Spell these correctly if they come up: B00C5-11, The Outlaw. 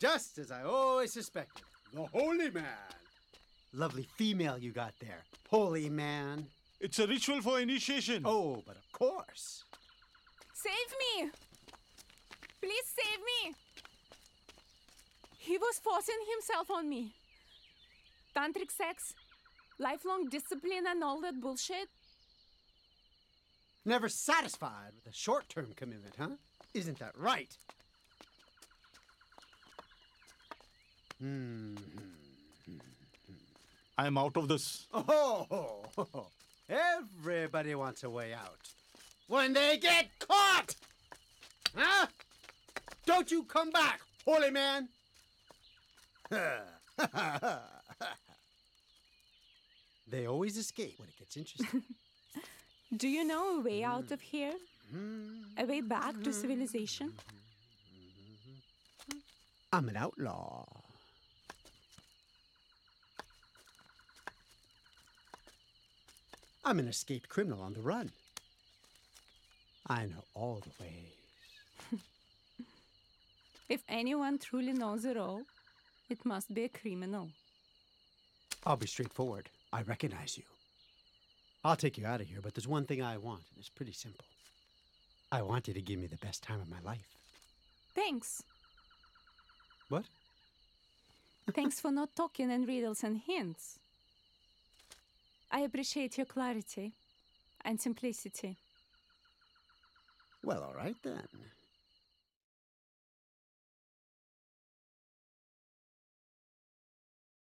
Just as I always suspected, the holy man. Lovely female you got there, holy man. It's a ritual for initiation. Oh, but of course. Save me! Please save me! He was forcing himself on me. Tantric sex, lifelong discipline and all that bullshit. Never satisfied with a short-term commitment, huh? Isn't that right? I am out of this. Oh, everybody wants a way out. When they get caught! Huh? Don't you come back, holy man! They always escape when it gets interesting. Do you know a way out of here? A way back to civilization? I'm an outlaw. I'm an escaped criminal on the run. I know all the ways. If anyone truly knows it all, it must be a criminal. I'll be straightforward. I recognize you. I'll take you out of here, but there's one thing I want, and it's pretty simple. I want you to give me the best time of my life. Thanks. What? Thanks for not talking in riddles and hints. I appreciate your clarity and simplicity. Well, all right then.